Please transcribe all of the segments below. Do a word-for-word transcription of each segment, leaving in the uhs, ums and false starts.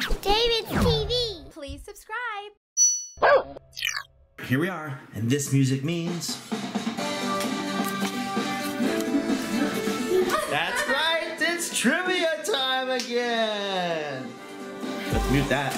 David's T V. Please subscribe. Here we are, and this music means... That's right, it's trivia time again. Let's mute that.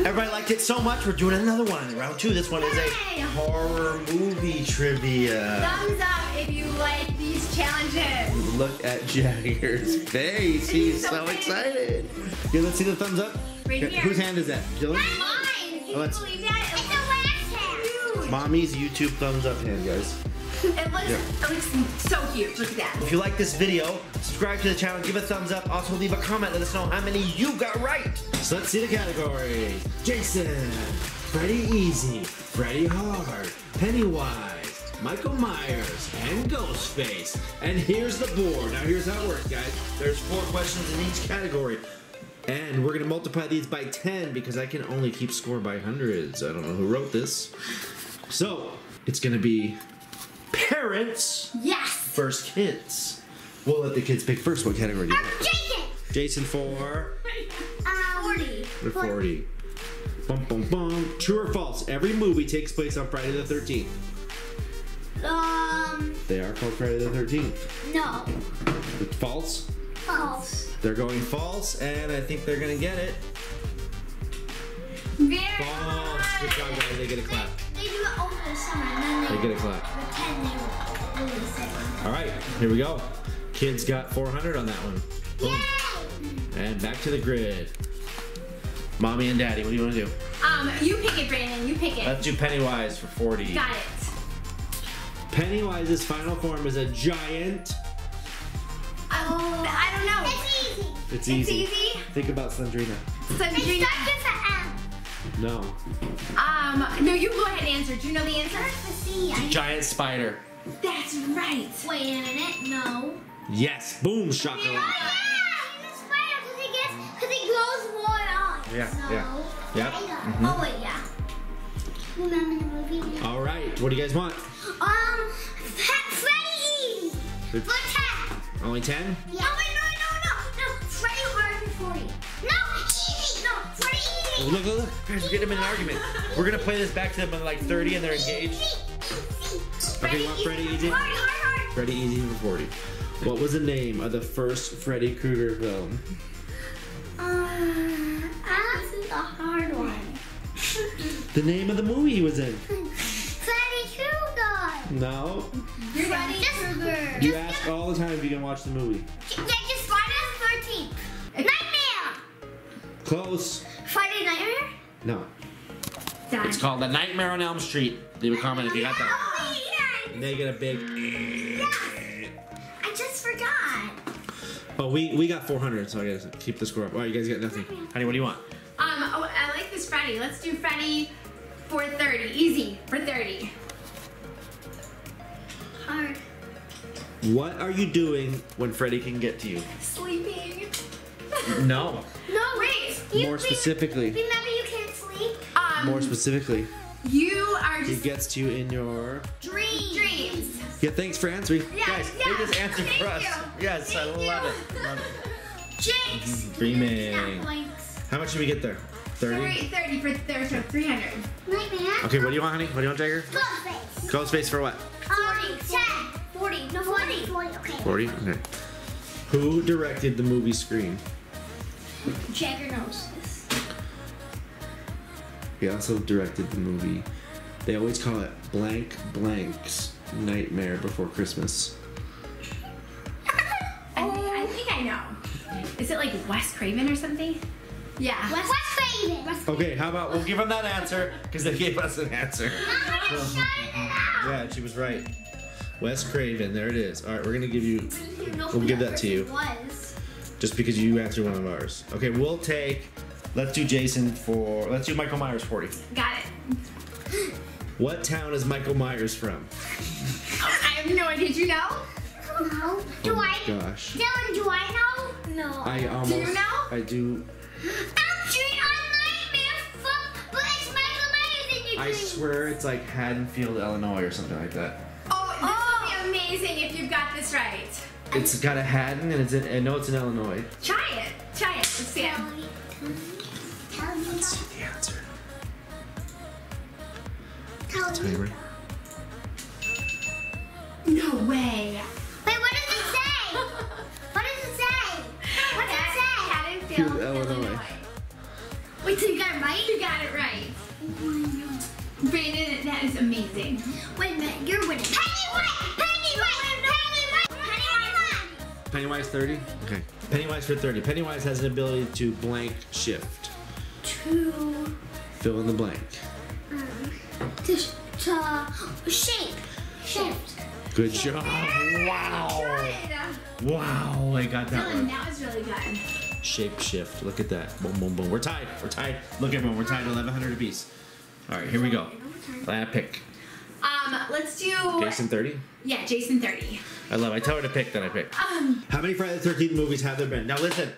Everybody liked it so much, we're doing another one. Round two, this one is a horror movie trivia. Thumbs up if you like these challenges. Look at Jagger's face. He's so excited. Here, let's see the thumbs up. Right here. Whose hand is that? Jillian? Mine. Can you believe that? It's the last hand. Mommy's YouTube thumbs up hand, guys. It looks, yeah. it looks so huge. Look at that. If you like this video, subscribe to the channel, give it a thumbs up. Also leave a comment. Let us know how many you got right. So let's see the categories. Jason, Freddy Easy, Freddy Hard, Pennywise, Michael Myers, and Ghostface. And here's the board. Now here's how it works, guys. There's four questions in each category. And we're going to multiply these by ten because I can only keep score by hundreds. I don't know who wrote this. So it's going to be... Parents. Yes. First kids. We'll let the kids pick first. What category do you want? Jason. Jason for? Um, forty. For forty. Bum, bum, bum. True or false? Every movie takes place on Friday the thirteenth. Um. They are called Friday the thirteenth. No. It's false? False. They're going false, and I think they're going to get it. Very false. Good job, guys. They get a clap. They do it over the summer, and then they, they get a clap. Pretend they release it. All right, here we go. Kids got four hundred on that one. Boom. Yay! And back to the grid. Mommy and Daddy, what do you want to do? Um, you pick it, Brandon. You pick it. Let's do Pennywise for forty. Got it. Pennywise's final form is a giant. Oh, I don't know. That's easy. It's, it's easy. easy. Think about Slendrina. Slendrina. No. Um, no, you go ahead and answer. Do you know the answer? It's a giant spider. That's right. Wait a minute. No. Yes. Boom. Shocker. Yeah, yeah. The spider because it gets because it glows more on. Yeah. So, yeah. Yeah. Mm-hmm. Oh wait, yeah. Remember the movie? All right. What do you guys want? Um, Freddy. For ten. Only ten? Yeah. No, wait, no, no, no, no. Freddy hard for forty. No. Easy. No. Freddy easy. Look, look, look, guys, we're getting in an argument. We're gonna play this back to them in like thirty and they're engaged. Okay, want Freddy Easy? Freddy Easy for forty. What was the name of the first Freddy Kreuger film? Uh, ah, this is a hard one. The name of the movie he was in. Freddy Kreuger! No. Freddy Kreuger. You ask all the time if you can watch the movie. Yeah, just Friday the thirteenth. Nightmare! Close. Friday Nightmare? No. Done. It's called The Nightmare on Elm Street. Leave a comment if you got that. Oh, yes. They get a big... Yes. I just forgot. Oh, we, we got four hundred, so I gotta keep the score up. Oh, you guys got nothing. Honey, what do you want? Um, oh, I like this Freddy. Let's do Freddy for thirty. Easy for thirty. Hard. What are you doing when Freddy can get to you? Sleeping. No. No, wait. You More specifically. Remember you can't sleep? Um, More specifically. You are just... He gets to you in your... Dreams. Dreams. Yeah, thanks for answering. Yeah, guys, yeah. They just answered Thank for us. You. Yes, Thank I love you. it. Love it. Jinx. Dreaming. How much did we get there? thirty? thirty for three hundred. Nightmare. Okay, what do you want, honey? What do you want, Jagger? Ghostface. Ghostface for what? forty. ten. forty. No, forty. forty, okay. forty? Okay. Who directed the movie Scream? Jagger knows this. He also directed the movie. They always call it Blank Blank's Nightmare Before Christmas. I, mean, I think I know. Is it like Wes Craven or something? Yeah. Wes Craven. Okay, how about we'll give him that answer because they gave us an answer. So, yeah, she was right. Wes Craven. There it is. All right, we're gonna give you. We'll give that to you. Just because you answered one of ours. Okay, we'll take, let's do Jason for, let's do Michael Myers forty. Got it. What town is Michael Myers from? Oh, I have no idea. Did you know? No. Do oh I? Gosh. Dylan, do I know? No. I almost. Do you know? I do. I'm doing on Nightmare, but it's Michael Myers in your dreams. I swear it's like Haddonfield, Illinois or something like that. Oh, this oh. would be amazing if you've got this right. It's got a Haddon and it's in, I know it's in Illinois. Try it. Try it. Let's see it. its favorite. No way. Wait, what does it say? What does it say? What does it say? Haddonfield, Illinois. Illinois. Wait, so you got it right? You got it right. Brandon, that is amazing. Wait a minute, you're winning. Pennywise! Pennywise! Pennywise! Pennywise! Pennywise thirty? Okay. Pennywise for thirty. Pennywise has an ability to blank shift. To... fill in the blank. Um, to, to shape. Shift. Good shape. job. Wow. Good. Wow, I got that one. That was really good. Shape shift. Look at that. Boom, boom, boom. We're tied. We're tied. Look, everyone. We're tied eleven hundred apiece. All right, here we go. Last pick. Um, let's do... Jason thirty? Yeah, Jason thirty. I love it. I tell her to pick, then I pick. Um, How many Friday the thirteenth movies have there been? Now, listen.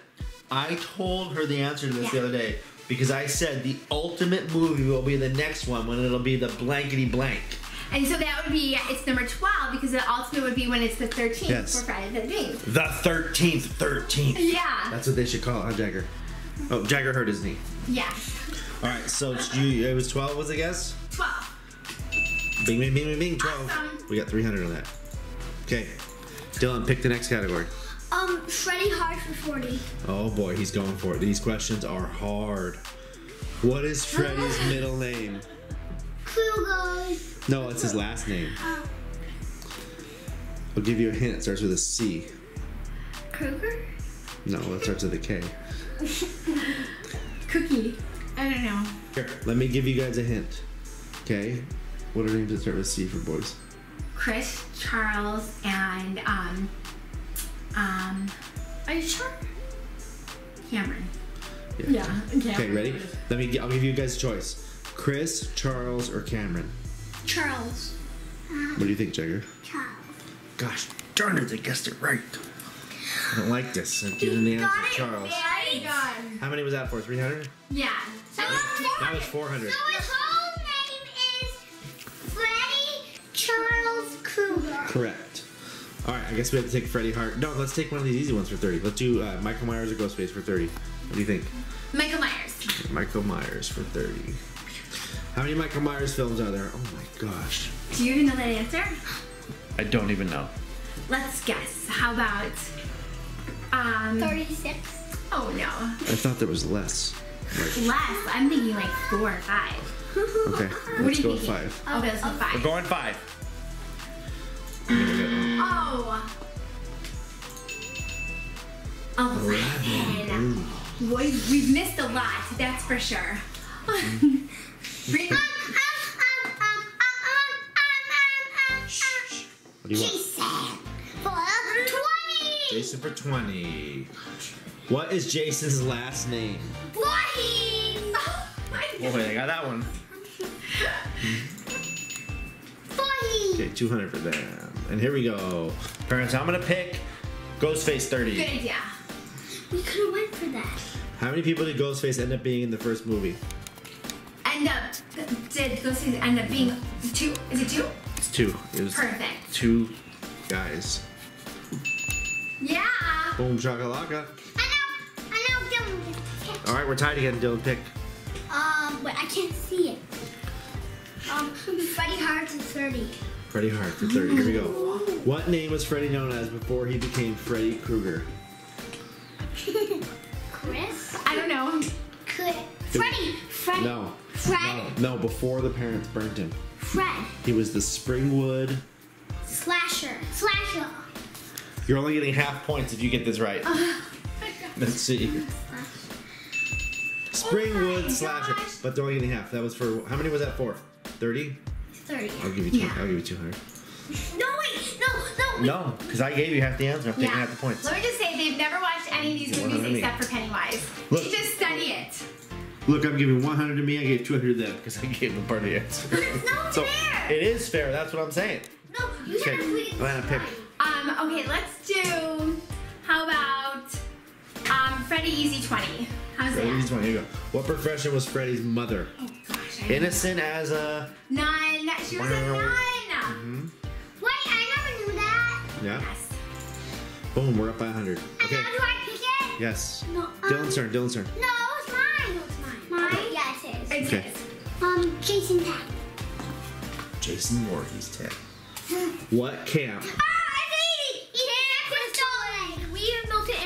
I told her the answer to this yeah. the other day because I said the ultimate movie will be the next one when it'll be the blankety blank. And so that would be, it's number twelve because the ultimate would be when it's the thirteenth yes. for Friday the thirteenth. The thirteenth, thirteenth. Yeah. That's what they should call it, huh, Jagger? Oh, Jagger hurt his knee. Yeah. All right, so you, it was twelve, was the guess? twelve. Bing, bing, bing, bing, bing, twelve. Awesome. We got three hundred on that. Okay, Dylan, pick the next category. Um, Freddy hard for forty. Oh boy, he's going for it. These questions are hard. What is Freddy's middle name? Kreuger. No, it's his last name. Uh, I'll give you a hint. It starts with a C. Kreuger? No, it starts with a K. Cookie. I don't know. Here, let me give you guys a hint. Okay? What are names that start with C for boys? Chris, Charles, and, um, um, are you sure? Cameron. Yeah. yeah. Cameron. Okay, ready? Let me, I'll give you guys a choice. Chris, Charles, or Cameron? Charles. What do you think, Jagger? Charles. Gosh, darn it, I guessed it right. I don't like this. I'm giving the answer to Charles. Right? How many was that for? three hundred? Yeah. So that was four hundred. So his whole name is Freddy Charles Kreuger. Correct. All right, I guess we have to take Freddy Hart. No, let's take one of these easy ones for thirty. Let's do uh, Michael Myers or Ghostface for thirty. What do you think? Michael Myers. Michael Myers for thirty. How many Michael Myers films are there? Oh my gosh. Do you even know that answer? I don't even know. Let's guess. How about um, thirty-six? Oh no. I thought there was less. Like, less. I'm thinking like four or five. Okay. What let's go with five. Oh, okay, let's go five. We're going five. Oh. eleven. We've, we've missed a lot. That's for sure. What do you want? Jason for twenty. What is Jason's last name? Boy! Oh my god. Boy, I got that one. Boy! Okay, two hundred for them. And here we go. Parents, I'm going to pick Ghostface thirty. Good idea. We could have went for that. How many people did Ghostface end up being in the first movie? End up. Did Ghostface end up being two? Is it two? It's two. It was perfect. Two guys. Yeah. Boom shakalaka. All right, we're tied again. Dylan, pick. Um, wait, I can't see it. Um, Freddy Hart for thirty. Freddy Hart for thirty. Here we go. What name was Freddy known as before he became Freddy Kreuger? Chris? I don't know. Could Freddy. Fred. No. Fred. No. No. Before the parents burnt him. Fred. He was the Springwood. Slasher. Slasher. You're only getting half points if you get this right. Oh, let's see. Springwood oh slasher, gosh. But they're only getting half. That was for how many was that for? Thirty. Thirty. I'll give you two. Yeah. I'll give you two hundred. No wait, no, no. Wait. No, because I gave you half the answer. I'm yeah. taking half the points. Let me just say they've never watched any of these movies except for Pennywise. Look, you just study it. Look, I'm giving one hundred to me. I gave two hundred to them because I gave them part of the answer. But it's not so fair. It is fair. That's what I'm saying. No, you okay. Never I'm gonna pick. Um. Okay, let's do. How about um Freddy Easy twenty. Freddy's one, here you go. What profession was Freddy's mother? Oh gosh, I innocent know. As a nun. She was a nun. Mm-hmm. Wait, I never knew that. Yeah. Yes. Boom, we're up by one hundred. Okay. And now do I pick it? Yes. No, um, Dylan's turn. Dylan's turn. No, it's mine. It's mine. Mine? Yeah, it is. It's okay. His. Um, Jason Pat. Jason Voorhees tip. What camp?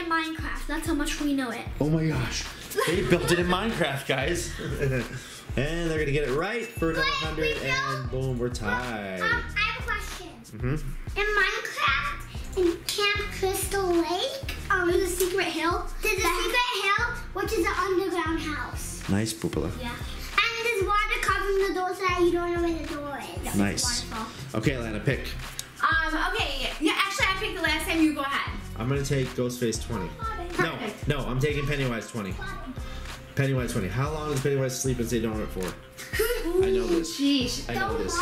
Minecraft. That's how much we know it. Oh my gosh. They built it in Minecraft, guys. And they're gonna get it right for another hundred and boom, we're tied. Well, um, I have a question. Mm-hmm. In Minecraft, in Camp Crystal Lake, um, there's a secret hill. There's a secret hill, which is an underground house. Nice, Poopala. Yeah. And there's water covering the door so that you don't know where the door is. Nice. Okay, Lana, pick. Um, okay. No, actually, I picked the last time. You go ahead. I'm gonna take Ghostface twenty. Perfect. No, no, I'm taking Pennywise twenty. Pennywise twenty. How long does Pennywise sleep and stay dormant for? I know this. Jeez. I know this.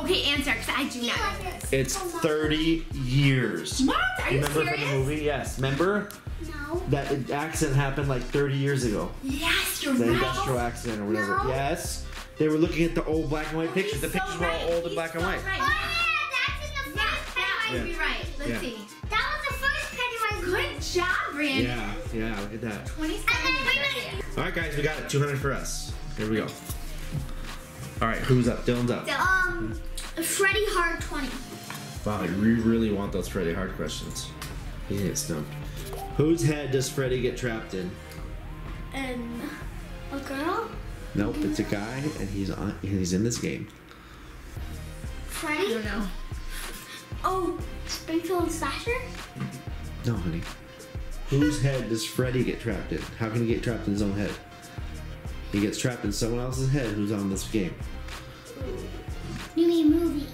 Okay, answer, because I do not know this. It's thirty years. What? Are you serious? Remember from the movie? Yes. Remember? No. That accident happened like thirty years ago. Yes, you're right. The industrial accident or whatever. No. Yes. They were looking at the old black and white oh, pictures. The so pictures right. were all old and black so and white. Right. Oh, yeah, that's in the first Pennywise. You're right. Let's yeah. see. Good job, Randy. Yeah, yeah, look at that. twenty-seven. Alright, guys, we got it. two hundred for us. Here we go. Alright, who's up? Dylan's up. Um, Freddy Hard twenty. Wow, we really want those Freddy Hard questions. He gets stumped. Whose head does Freddy get trapped in? Um, a girl? Nope, it's a guy, and he's on. He's in this game. Freddy? I don't know. Oh, Springfield Slasher? No, honey. Whose head does Freddy get trapped in? How can he get trapped in his own head? He gets trapped in someone else's head who's on this game. You mean movie?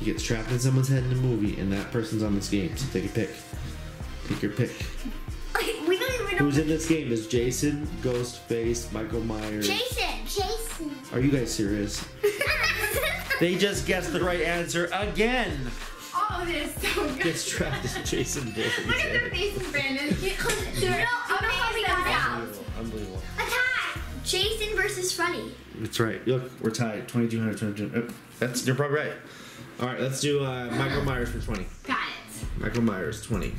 He gets trapped in someone's head in a movie, and that person's on this game. So take a pick. Take your pick. We don't even know. Who's in this game? Is Jason, Ghostface, Michael Myers? Jason! Jason! Are you guys serious? They just guessed the right answer again! Oh, this is so good. Gets trapped as Jason did. Look at their faces, Brandon. They're no, how we got out. Unbelievable. Unbelievable. A tie. Jason versus Freddy. That's right. Look, we're tied. twenty-two hundred. That's, you're probably right. All right, let's do uh, Michael Myers for twenty. Got it. Michael Myers, twenty.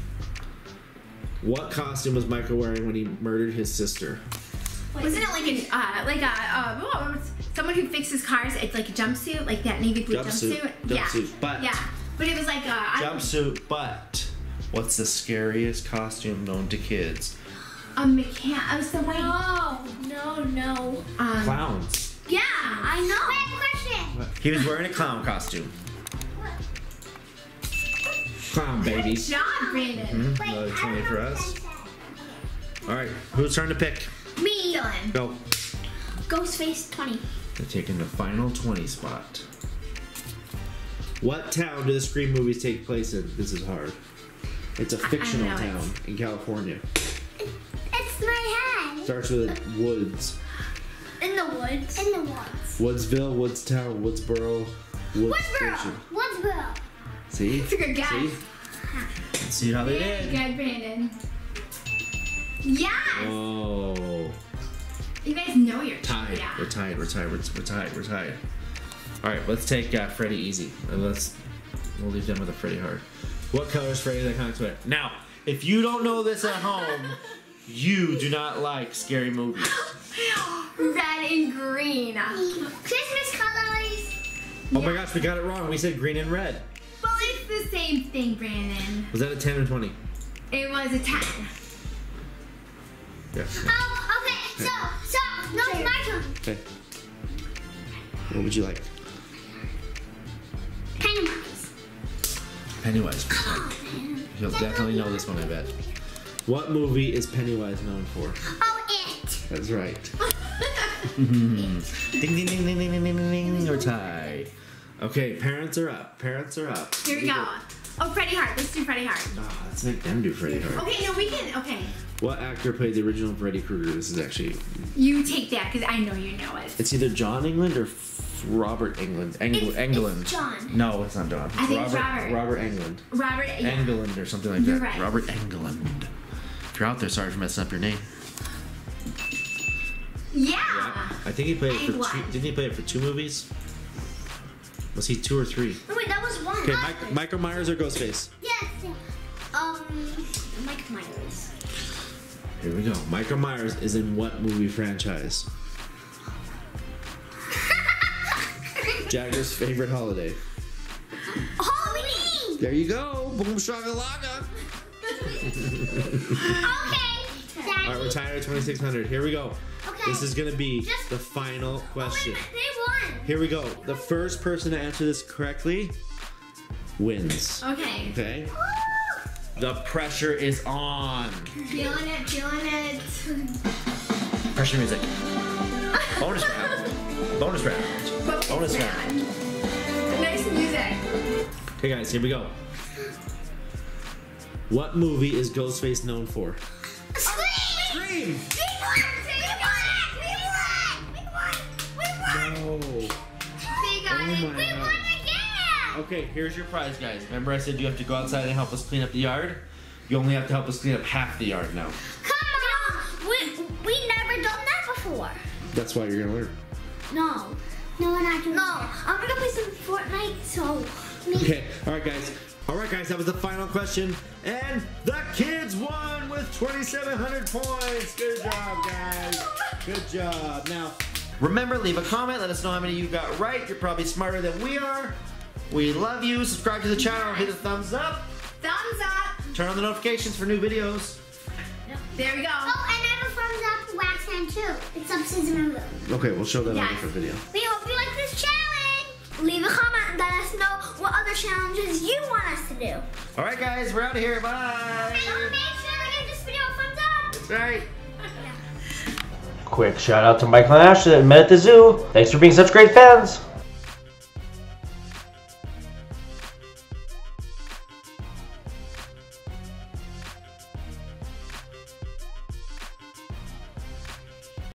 What costume was Michael wearing when he murdered his sister? Wait. Wasn't it like an, uh, like a, uh, oh, someone who fixes cars? It's like a jumpsuit, like that navy blue jumpsuit. Jumpsuit. Jumpsuit. Yeah. But. Yeah. But it was like a... Jumpsuit, but what's the scariest costume known to kids? A mechanic. I was so waiting. No, no, no. Um, Clowns. Yeah, I know. I have a question. He was wearing a clown costume. What? Clown, baby. Good job, Brandon. Mm-hmm. Wait, another twenty for us. All right, who's trying to pick? Me. Dylan. Go. Ghostface twenty. They're taking the final twenty spot. What town do the Scream movies take place in? This is hard. It's a fictional town in California. It's my head. Starts with a woods. In the woods. In the woods. Woodsville, Woodstown, Woodsboro, Woods Woodsboro. Station. Woodsboro. See? It's a good guess. See? Let's see how they did. Good, Brandon. Yes. Oh. You guys know you're tied. Yeah. We're tied. We're tied. We're tied. We're tied. All right, let's take uh, Freddy easy. Let's we'll leave them with a Freddy hard. What color is Freddy's iconic sweater? Now, if you don't know this at home, you do not like scary movies. Red and green. Christmas colors. Oh yeah. My gosh, we got it wrong. We said green and red. Well, it's the same thing, Brandon. Was that a ten or twenty? It was a ten. Yeah. Oh, okay. So, so no, it's my turn. Okay. What would you like? Pennywise. Pennywise. Oh, you'll definitely know this one, I bet. What movie is Pennywise known for? Oh, It. That's right. Mm-hmm. Ding, ding, ding, ding, ding, ding, ding, ding, or tie. Okay, parents are up. Parents are up. Here we, we go. go. Oh, Freddy Hart. Let's do Freddy Hart. Oh, let's make them do Freddy Hart. Okay, no, we can. Okay. What actor played the original Freddy Kreuger? This is actually... You take that, because I know you know it. It's either John Englund or Robert Englund. Engl it's, Englund. It's John. No, it's not John. It's I think Robert, Robert. Robert Englund. Robert yeah. Englund or something like that. You're right. Robert Englund. If you're out there, sorry for messing up your name. Yeah. yeah. I think he played it for two, didn't he play it for two movies? Was he two or three? No, wait, that was one. Okay, Mike, Michael Myers or Ghostface? Yes. Um, Michael Myers. Here we go. Michael Myers is in what movie franchise? Jagger's favorite holiday. Halloween! There you go. Boom shakalaka. Okay. Daddy. All right, we're tired of twenty-six hundred. Here we go. Okay. This is going to be Just... the final question. Oh, wait a minute, they won. Here we go. The first person to answer this correctly wins. Okay. Okay. Woo! The pressure is on. Feeling it, feeling it. Pressure music. Bonus round. Bonus round. Bonus, Bonus round. round. Nice music. Okay, guys, here we go. What movie is Ghostface known for? Scream! Scream! We won! We won! We won! We won! We won! We won! We won! No. Okay, guys, oh we God. won again! Okay, here's your prize, guys. Remember I said you have to go outside and help us clean up the yard? You only have to help us clean up half the yard now. Come on! We, we never done that before. That's why you're gonna learn. No. No, we're not doing No. That. I'm gonna play some Fortnite, so... Maybe. Okay, alright, guys. Alright guys, that was the final question, and the kids won with twenty-seven hundred points. Good job, guys. Good job. Now, remember, leave a comment. Let us know how many you got right. You're probably smarter than we are. We love you. Subscribe to the channel. Hit a thumbs up. Thumbs up. Turn on the notifications for new videos. There we go. Oh, and I have a thumbs up to wax hand too. It's up, scissors, and room. Okay, we'll show that yes. on a different video. We hope you like this challenge. Leave a comment and let us know what other challenges you want us to do. All right, guys, we're out of here. Bye. Make sure to give this video a thumbs up. That's right. Quick shout out to Michael and Ashley that met at the zoo. Thanks for being such great fans.